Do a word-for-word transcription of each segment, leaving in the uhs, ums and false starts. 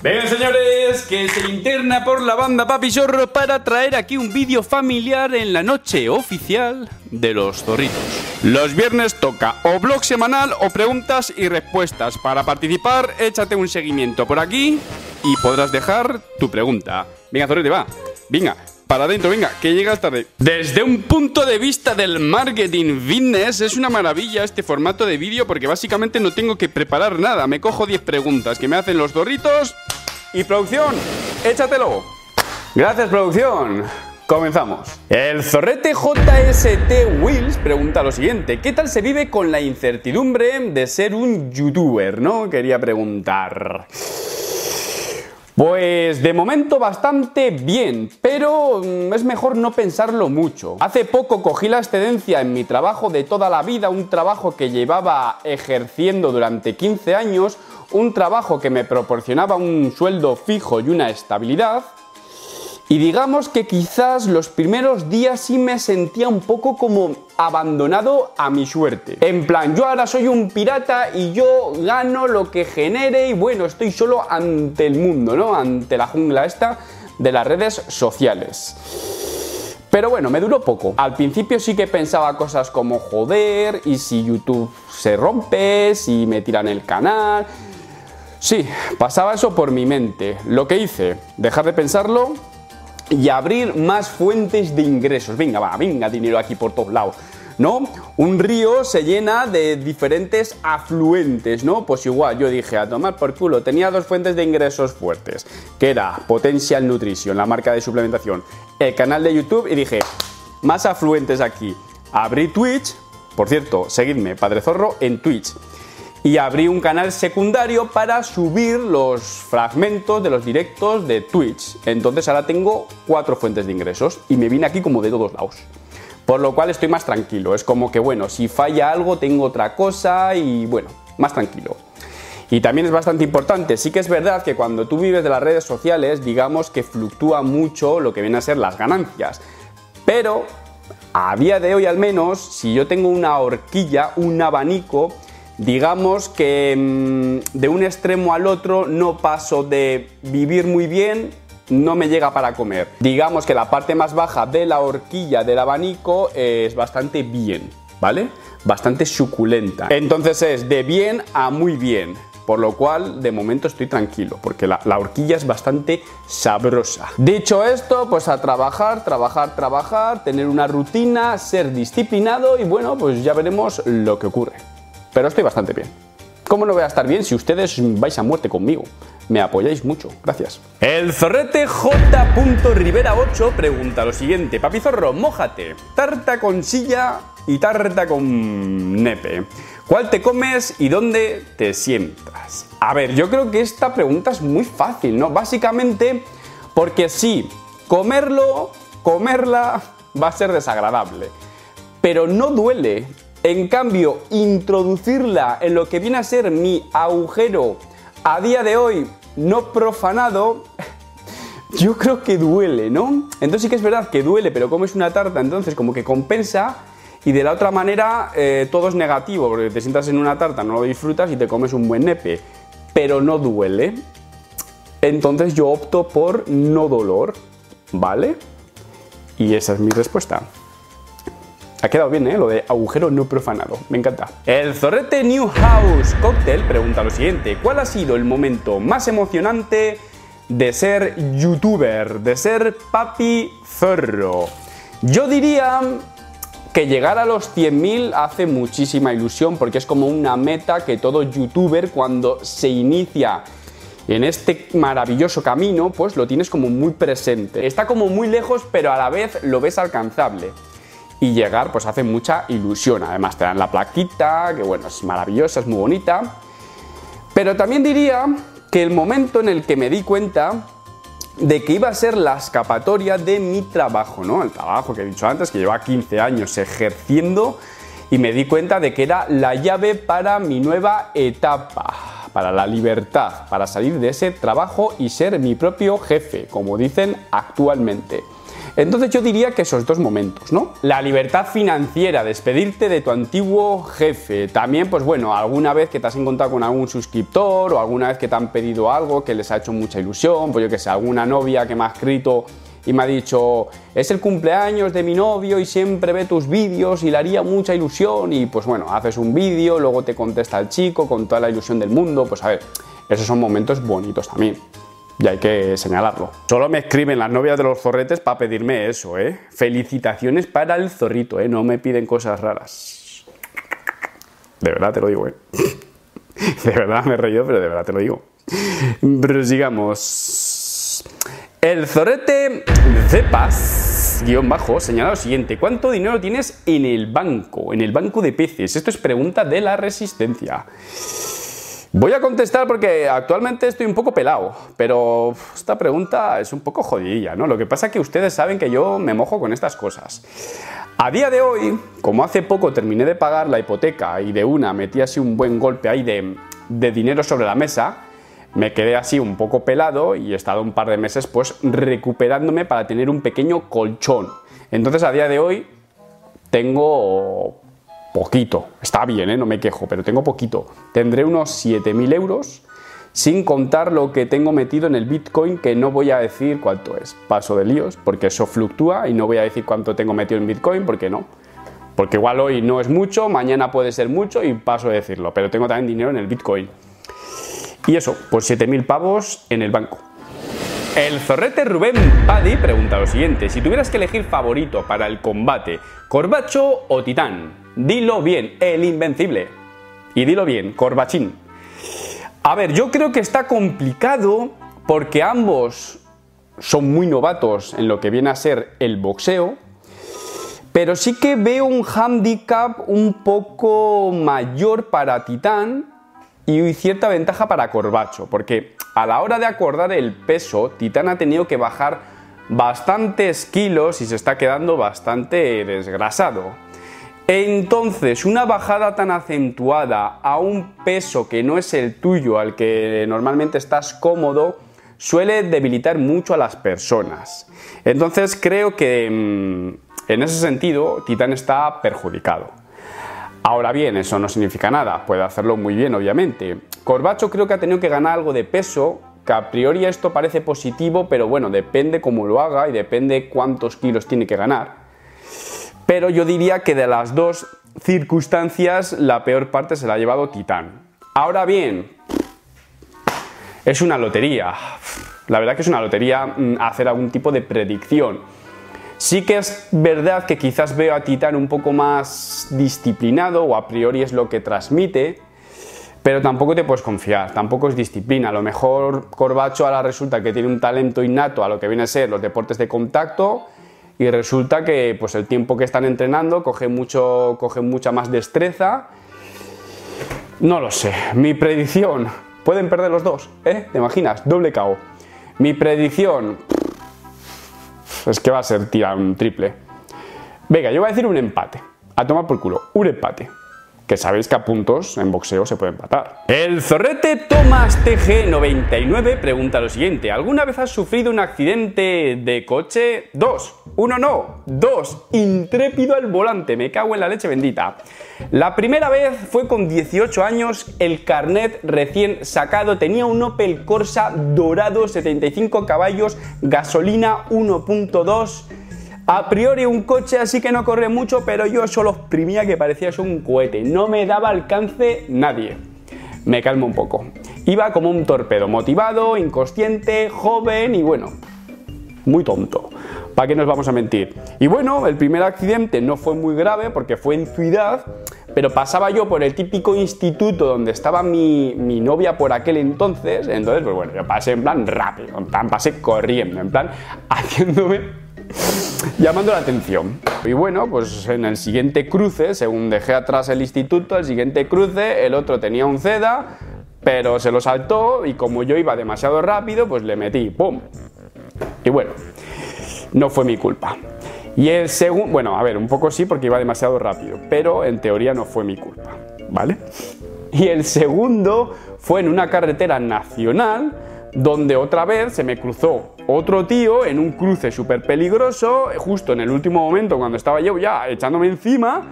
Vengan, señores, que se interna por la banda Papi Zorro para traer aquí un vídeo familiar en la noche oficial de los zorritos. Los viernes toca o blog semanal o preguntas y respuestas. Para participar, échate un seguimiento por aquí y podrás dejar tu pregunta. Venga, zorrete, va. Venga, para adentro, venga, que llegas tarde. Desde un punto de vista del marketing fitness, es una maravilla este formato de vídeo porque básicamente no tengo que preparar nada. Me cojo diez preguntas que me hacen los zorritos y producción, échatelo. Gracias, producción. Comenzamos. El zorrete J S T Wills pregunta lo siguiente. ¿Qué tal se vive con la incertidumbre de ser un youtuber, no? Quería preguntar. Pues de momento bastante bien, pero es mejor no pensarlo mucho. Hace poco cogí la excedencia en mi trabajo de toda la vida, un trabajo que llevaba ejerciendo durante quince años, un trabajo que me proporcionaba un sueldo fijo y una estabilidad. Y digamos que quizás los primeros días sí me sentía un poco como abandonado a mi suerte. En plan, yo ahora soy un pirata y yo gano lo que genere y bueno, estoy solo ante el mundo, ¿no? Ante la jungla esta de las redes sociales. Pero bueno, me duró poco. Al principio sí que pensaba cosas como joder, y si YouTube se rompe, si me tiran el canal. Sí, pasaba eso por mi mente. Lo que hice, dejar de pensarlo y abrir más fuentes de ingresos. Venga, va, venga, dinero aquí por todos lados, ¿no? Un río se llena de diferentes afluentes, ¿no? Pues igual, yo dije, a tomar por culo. Tenía dos fuentes de ingresos fuertes, que era Potential Nutrition, la marca de suplementación, el canal de YouTube, y dije, más afluentes aquí. Abrí Twitch, por cierto, seguidme, Padre Zorro, en Twitch. Y abrí un canal secundario para subir los fragmentos de los directos de Twitch. Entonces ahora tengo cuatro fuentes de ingresos y me vine aquí como de todos lados. Por lo cual estoy más tranquilo. Es como que, bueno, si falla algo tengo otra cosa y, bueno, más tranquilo. Y también es bastante importante. Sí que es verdad que cuando tú vives de las redes sociales, digamos que fluctúa mucho lo que vienen a ser las ganancias. Pero, a día de hoy al menos, si yo tengo una horquilla, un abanico, digamos que mmm, de un extremo al otro no paso de vivir muy bien. No me llega para comer. Digamos que la parte más baja de la horquilla del abanico es bastante bien, ¿vale? Bastante suculenta. Entonces es de bien a muy bien. Por lo cual, de momento estoy tranquilo, porque la, la horquilla es bastante sabrosa. Dicho esto, pues a trabajar, trabajar, trabajar, tener una rutina, ser disciplinado y bueno, pues ya veremos lo que ocurre. Pero estoy bastante bien. ¿Cómo no voy a estar bien si ustedes vais a muerte conmigo? Me apoyáis mucho, gracias. El zorrete J Rivera ocho pregunta lo siguiente. Papi Zorro, mójate. Tarta con silla y tarta con nepe. ¿Cuál te comes y dónde te sientas? A ver, yo creo que esta pregunta es muy fácil, ¿no? Básicamente porque sí, comerlo, comerla va a ser desagradable. Pero no duele. En cambio, introducirla en lo que viene a ser mi agujero a día de hoy no profanado, yo creo que duele, ¿no? Entonces sí que es verdad que duele, pero como es una tarta, entonces como que compensa y de la otra manera eh, todo es negativo, porque te sientas en una tarta, no lo disfrutas y te comes un buen nepe, pero no duele. Entonces yo opto por no dolor, ¿vale? Y esa es mi respuesta. Ha quedado bien, ¿eh? Lo de agujero no profanado. Me encanta. El zorrete Newhouse Cocktail pregunta lo siguiente. ¿Cuál ha sido el momento más emocionante de ser youtuber? De ser Papi Zorro. Yo diría que llegar a los cien mil hace muchísima ilusión porque es como una meta que todo youtuber cuando se inicia en este maravilloso camino, pues lo tienes como muy presente. Está como muy lejos, pero a la vez lo ves alcanzable. Y llegar pues hace mucha ilusión, además te dan la plaquita, que bueno, es maravillosa, es muy bonita. Pero también diría que el momento en el que me di cuenta de que iba a ser la escapatoria de mi trabajo, ¿no? El trabajo que he dicho antes, que llevaba quince años ejerciendo y me di cuenta de que era la llave para mi nueva etapa, para la libertad, para salir de ese trabajo y ser mi propio jefe, como dicen actualmente. Entonces yo diría que esos dos momentos, ¿no? La libertad financiera, despedirte de tu antiguo jefe. También, pues bueno, alguna vez que te has encontrado con algún suscriptor o alguna vez que te han pedido algo que les ha hecho mucha ilusión, pues yo que sé, alguna novia que me ha escrito y me ha dicho, es el cumpleaños de mi novio y siempre ve tus vídeos y le haría mucha ilusión, y pues bueno, haces un vídeo, luego te contesta el chico con toda la ilusión del mundo. Pues a ver, esos son momentos bonitos también, y hay que señalarlo. Solo me escriben las novias de los zorretes para pedirme eso, ¿eh? Felicitaciones para el zorrito, ¿eh? No me piden cosas raras. De verdad te lo digo, ¿eh? De verdad me he reído, pero de verdad te lo digo. Pero sigamos. El zorrete Cepas, guión bajo, señala lo siguiente. ¿Cuánto dinero tienes en el banco? En el banco de peces. Esto es pregunta de la resistencia. Voy a contestar porque actualmente estoy un poco pelado, pero esta pregunta es un poco jodidilla, ¿no? Lo que pasa es que ustedes saben que yo me mojo con estas cosas. A día de hoy, como hace poco terminé de pagar la hipoteca y de una metí así un buen golpe ahí de, de dinero sobre la mesa, me quedé así un poco pelado y he estado un par de meses pues recuperándome para tener un pequeño colchón. Entonces a día de hoy tengo poquito, está bien, ¿eh? No me quejo, pero tengo poquito. Tendré unos siete mil euros, sin contar lo que tengo metido en el Bitcoin, que no voy a decir cuánto es. Paso de líos, porque eso fluctúa y no voy a decir cuánto tengo metido en Bitcoin, porque no. Porque igual hoy no es mucho, mañana puede ser mucho y paso de decirlo, pero tengo también dinero en el Bitcoin. Y eso, pues siete mil pavos en el banco. El zorrete Rubén Paddy pregunta lo siguiente. Si tuvieras que elegir favorito para el combate, Corbacho o Titán, dilo bien, el invencible. Y dilo bien, Corbachín. A ver, yo creo que está complicado porque ambos son muy novatos en lo que viene a ser el boxeo. Pero sí que veo un hándicap un poco mayor para Titán y cierta ventaja para Corbacho, porque a la hora de acordar el peso, Titán ha tenido que bajar bastantes kilos y se está quedando bastante desgrasado. Entonces, una bajada tan acentuada a un peso que no es el tuyo, al que normalmente estás cómodo, suele debilitar mucho a las personas. Entonces, creo que en ese sentido, Titán está perjudicado. Ahora bien, eso no significa nada, puede hacerlo muy bien, obviamente. Corbacho creo que ha tenido que ganar algo de peso, que a priori esto parece positivo, pero bueno, depende cómo lo haga y depende cuántos kilos tiene que ganar. Pero yo diría que de las dos circunstancias, la peor parte se la ha llevado Titán. Ahora bien, es una lotería. La verdad que es una lotería hacer algún tipo de predicción. Sí que es verdad que quizás veo a Titán un poco más disciplinado, o a priori es lo que transmite, pero tampoco te puedes confiar, tampoco es disciplina. A lo mejor Corbacho ahora resulta que tiene un talento innato a lo que viene a ser los deportes de contacto, y resulta que pues el tiempo que están entrenando coge, mucho, coge mucha más destreza. No lo sé, mi predicción, pueden perder los dos, ¿eh? ¿Te imaginas? Doble K O. Mi predicción... es que va a ser tirar un triple. Venga, yo voy a decir un empate. A tomar por culo, un empate. Que sabéis que a puntos en boxeo se puede empatar. El zorrete Tomás T G noventa y nueve pregunta lo siguiente. ¿Alguna vez has sufrido un accidente de coche? Dos. Uno no. Dos. Intrépido al volante. Me cago en la leche bendita. La primera vez fue con dieciocho años, el carnet recién sacado. Tenía un Opel Corsa dorado, setenta y cinco caballos, gasolina uno punto dos. A priori un coche así que no corre mucho, pero yo solo exprimía que parecía un cohete. No me daba alcance nadie. Me calmo un poco. Iba como un torpedo, motivado, inconsciente, joven y bueno, muy tonto. ¿Para qué nos vamos a mentir? Y bueno, el primer accidente no fue muy grave porque fue en ciudad, pero pasaba yo por el típico instituto donde estaba mi, mi novia por aquel entonces. Entonces, pues bueno, yo pasé en plan rápido, en plan pasé corriendo, en plan haciéndome... llamando la atención. Y bueno, pues en el siguiente cruce, según dejé atrás el instituto, el siguiente cruce, el otro tenía un Zeda, pero se lo saltó y como yo iba demasiado rápido, pues le metí, ¡pum! Y bueno, no fue mi culpa. Y el segundo, bueno, a ver, un poco sí porque iba demasiado rápido, pero en teoría no fue mi culpa, ¿vale? Y el segundo fue en una carretera nacional donde otra vez se me cruzó otro tío en un cruce súper peligroso, justo en el último momento cuando estaba yo ya echándome encima,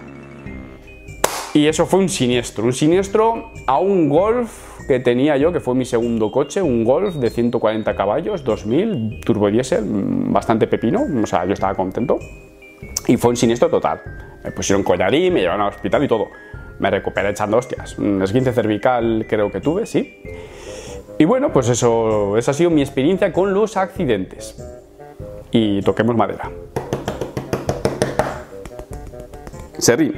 y eso fue un siniestro, un siniestro a un Golf que tenía yo, que fue mi segundo coche, un Golf de ciento cuarenta caballos, dos mil, turbodiesel, bastante pepino, o sea, yo estaba contento, y fue un siniestro total. Me pusieron collarín, me llevaron al hospital y todo. Me recuperé echando hostias, un esguince cervical creo que tuve, sí. Y bueno, pues eso, esa ha sido mi experiencia con los accidentes. Y toquemos madera. Serrín.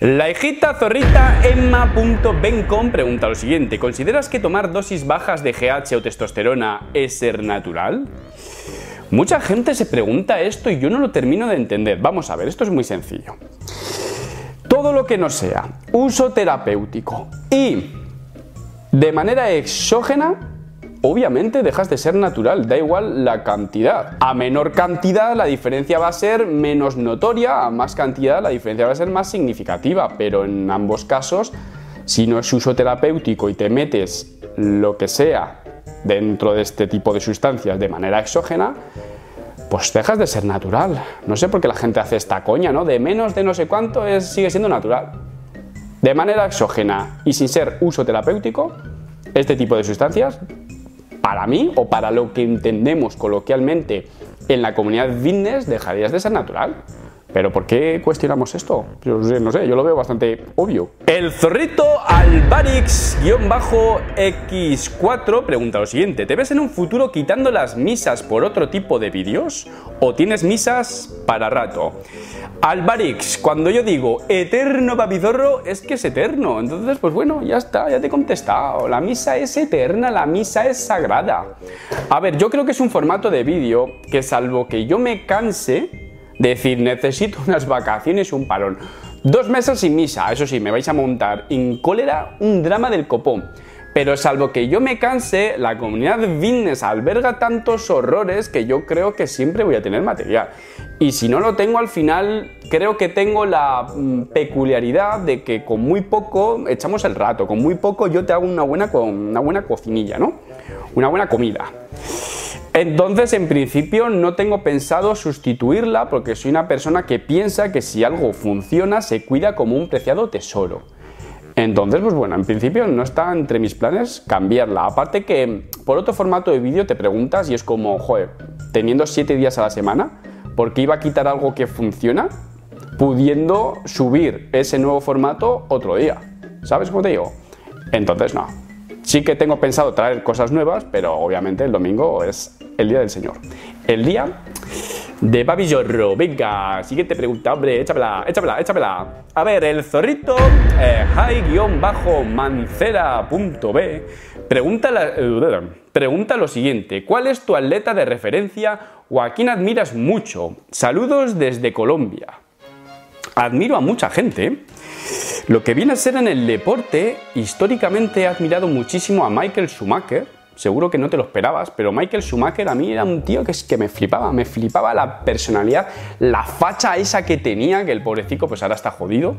La hijita zorrita Emma.Bencom pregunta lo siguiente: ¿consideras que tomar dosis bajas de G H o testosterona es ser natural? Mucha gente se pregunta esto y yo no lo termino de entender. Vamos a ver, esto es muy sencillo. Todo lo que no sea uso terapéutico y de manera exógena, obviamente dejas de ser natural, da igual la cantidad. A menor cantidad la diferencia va a ser menos notoria, a más cantidad la diferencia va a ser más significativa, pero en ambos casos, si no es uso terapéutico y te metes lo que sea dentro de este tipo de sustancias de manera exógena, pues dejas de ser natural. No sé por qué la gente hace esta coña, ¿no? De menos de no sé cuánto es, sigue siendo natural. De manera exógena y sin ser uso terapéutico, este tipo de sustancias, para mí o para lo que entendemos coloquialmente en la comunidad fitness, dejarías de ser natural. ¿Pero por qué cuestionamos esto? Yo no sé, yo lo veo bastante obvio. El zorrito Alvarix-X cuatro pregunta lo siguiente: ¿te ves en un futuro quitando las misas por otro tipo de vídeos? ¿O tienes misas para rato? Alvarix, cuando yo digo eterno Papi Zorro, es que es eterno. Entonces, pues bueno, ya está, ya te he contestado. La misa es eterna, la misa es sagrada. A ver, yo creo que es un formato de vídeo que, salvo que yo me canse, decir, necesito unas vacaciones, un parón, dos meses sin misa, eso sí, me vais a montar en cólera un drama del copón. Pero salvo que yo me canse, la comunidad fitness alberga tantos horrores que yo creo que siempre voy a tener material. Y si no lo tengo al final, creo que tengo la peculiaridad de que con muy poco echamos el rato, con muy poco yo te hago una buena, una buena cocinilla, ¿no? Una buena comida. Entonces, en principio, no tengo pensado sustituirla porque soy una persona que piensa que si algo funciona, se cuida como un preciado tesoro. Entonces, pues bueno, en principio no está entre mis planes cambiarla. Aparte que, por otro formato de vídeo, te preguntas y es como, joder, teniendo siete días a la semana, ¿por qué iba a quitar algo que funciona pudiendo subir ese nuevo formato otro día? ¿Sabes cómo te digo? Entonces, no. Sí que tengo pensado traer cosas nuevas, pero obviamente el domingo es el día del Señor. El día de Papi Zorro. Venga, siguiente pregunta, hombre, échamela, échamela, échamela. A ver, el zorrito eh, high-mancera.b pregunta, la, pregunta lo siguiente: ¿cuál es tu atleta de referencia o a quién admiras mucho? Saludos desde Colombia. Admiro a mucha gente. Lo que viene a ser en el deporte, históricamente he admirado muchísimo a Michael Schumacher. Seguro que no te lo esperabas, pero Michael Schumacher a mí era un tío que es que me flipaba, me flipaba la personalidad, la facha esa que tenía, que el pobrecito pues ahora está jodido,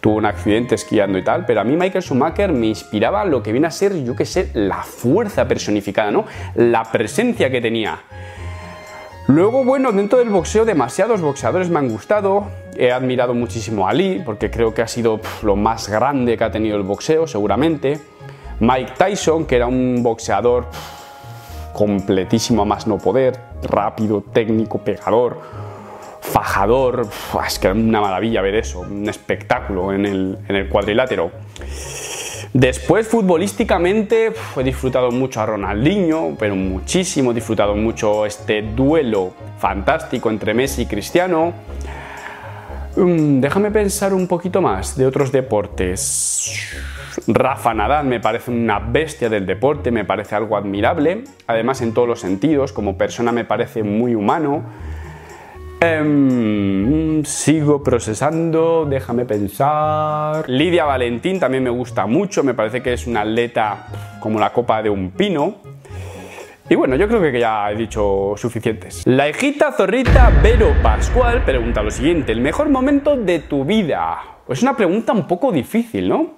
tuvo un accidente esquiando y tal, pero a mí Michael Schumacher me inspiraba lo que viene a ser, yo que sé, la fuerza personificada, ¿no? La presencia que tenía. Luego, bueno, dentro del boxeo demasiados boxeadores me han gustado, he admirado muchísimo a Ali, porque creo que ha sido pff, lo más grande que ha tenido el boxeo, seguramente. Mike Tyson, que era un boxeador pff, completísimo a más no poder, rápido, técnico, pegador, fajador, pff, es que era una maravilla ver eso, un espectáculo en el, en el cuadrilátero. Después, futbolísticamente, he disfrutado mucho a Ronaldinho, pero muchísimo, he disfrutado mucho este duelo fantástico entre Messi y Cristiano. Um, déjame pensar un poquito más de otros deportes. Rafa Nadal me parece una bestia del deporte, me parece algo admirable, además en todos los sentidos, como persona me parece muy humano. Um, sigo procesando, déjame pensar. Lidia Valentín también me gusta mucho, me parece que es una atleta como la copa de un pino. Y bueno, yo creo que ya he dicho suficientes. La hijita zorrita Vero Pascual pregunta lo siguiente: ¿el mejor momento de tu vida? Es una pregunta un poco difícil, ¿no?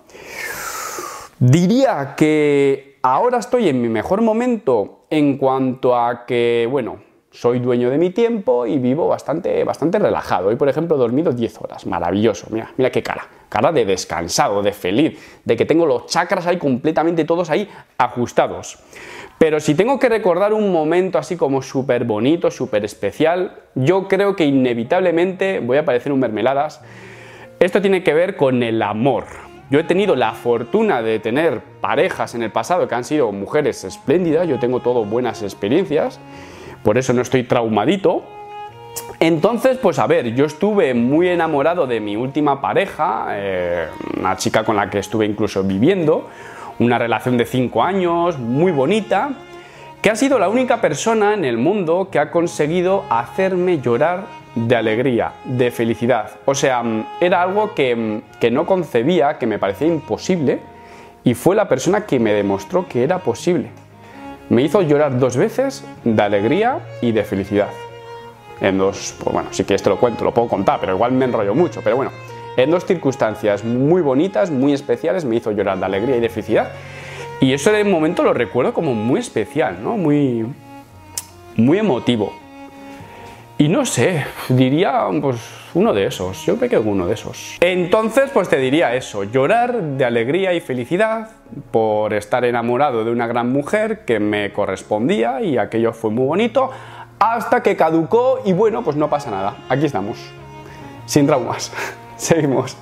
Diría que ahora estoy en mi mejor momento en cuanto a que, bueno, soy dueño de mi tiempo y vivo bastante, bastante relajado. Hoy, por ejemplo, he dormido diez horas. Maravilloso. Mira, mira qué cara. Cara de descansado, de feliz, de que tengo los chakras ahí completamente todos ahí ajustados. Pero si tengo que recordar un momento así como súper bonito, súper especial, yo creo que inevitablemente voy a aparecer un mermeladas. Esto tiene que ver con el amor. Yo he tenido la fortuna de tener parejas en el pasado que han sido mujeres espléndidas. Yo tengo todo buenas experiencias. Por eso no estoy traumadito. Entonces, pues a ver, yo estuve muy enamorado de mi última pareja, eh, una chica con la que estuve incluso viviendo, una relación de cinco años, muy bonita, que ha sido la única persona en el mundo que ha conseguido hacerme llorar de alegría, de felicidad. O sea, era algo que, que no concebía, que me parecía imposible, y fue la persona que me demostró que era posible. Me hizo llorar dos veces de alegría y de felicidad. En dos, pues bueno, si quieres te lo cuento, lo puedo contar, pero igual me enrollo mucho. Pero bueno, en dos circunstancias muy bonitas, muy especiales, me hizo llorar de alegría y de felicidad. Y eso en el momento lo recuerdo como muy especial, ¿no? Muy, muy emotivo. Y no sé, diría pues uno de esos, yo creo que uno de esos. Entonces pues te diría eso, llorar de alegría y felicidad por estar enamorado de una gran mujer que me correspondía, y aquello fue muy bonito hasta que caducó, y bueno, pues no pasa nada, aquí estamos, sin traumas. Seguimos.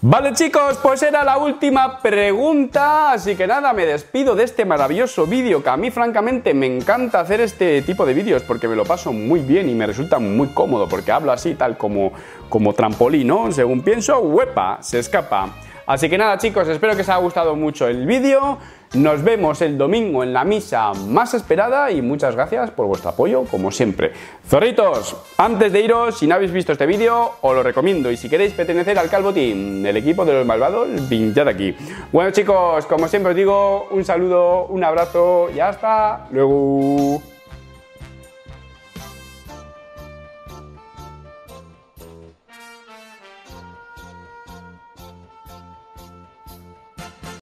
Vale, chicos, pues era la última pregunta, así que nada, me despido de este maravilloso vídeo, que a mí francamente me encanta hacer este tipo de vídeos porque me lo paso muy bien y me resulta muy cómodo porque hablo así tal como, como trampolín, ¿no? Según pienso, ¡huepa!, se escapa. Así que nada, chicos, espero que os haya gustado mucho el vídeo, nos vemos el domingo en la misa más esperada y muchas gracias por vuestro apoyo, como siempre. Zorritos, antes de iros, si no habéis visto este vídeo, os lo recomiendo, y si queréis pertenecer al Calvo Team, el equipo de los malvados, pinchad aquí. Bueno, chicos, como siempre os digo, un saludo, un abrazo y hasta luego.